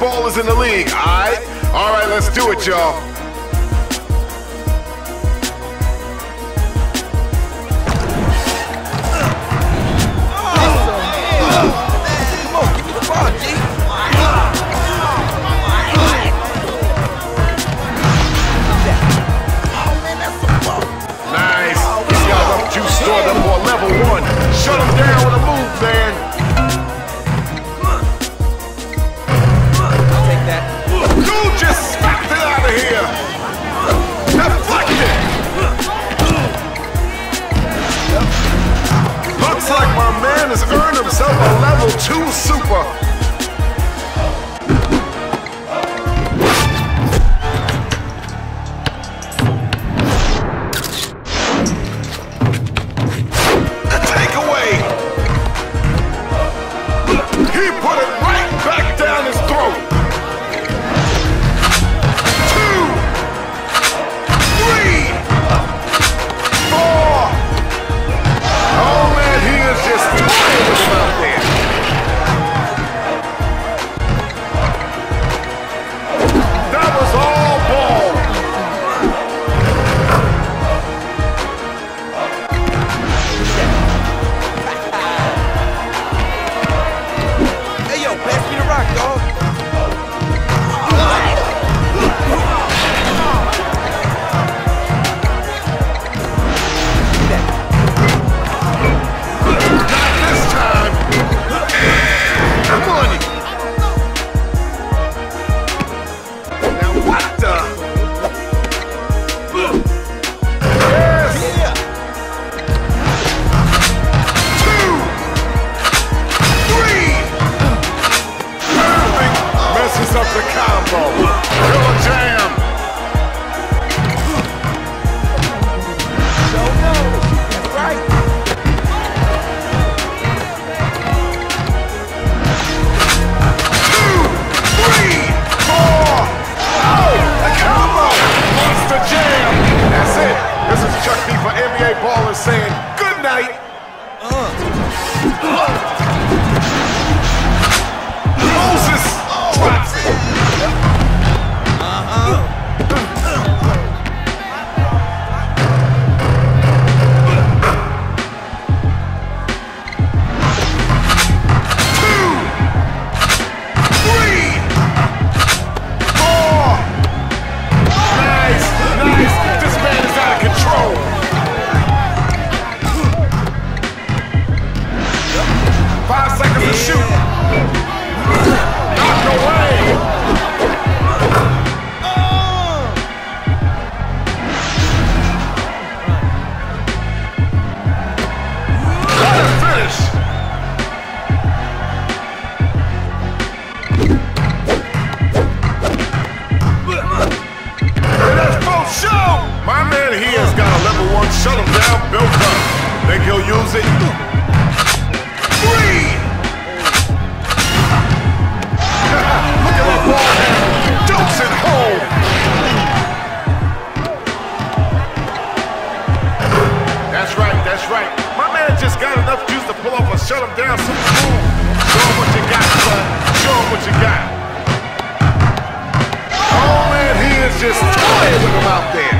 ballers in the league, alright? Alright, let's do it, y'all. Shut him down with a move, man. I'll take that. Dude just smacked it out of here. Deflected. Looks like my man has earned himself a level 2 super. Just toying with him out there.